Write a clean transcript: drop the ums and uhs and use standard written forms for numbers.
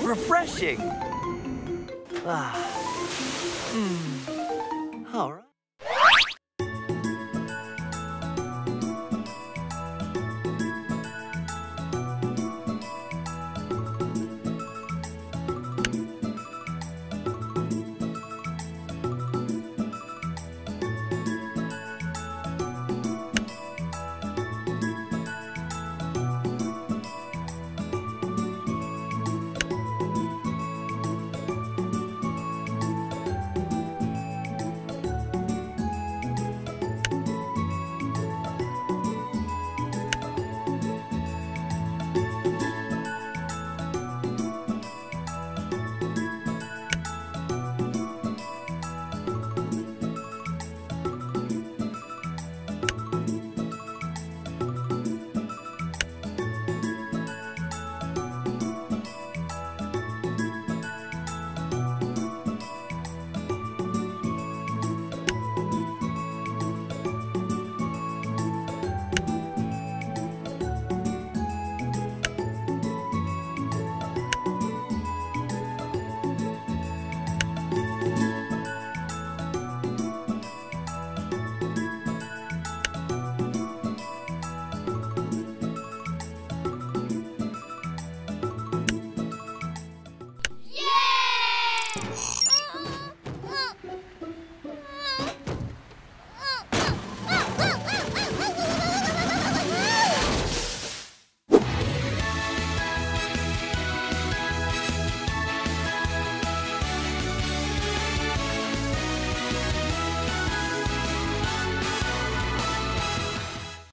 Refreshing. All right.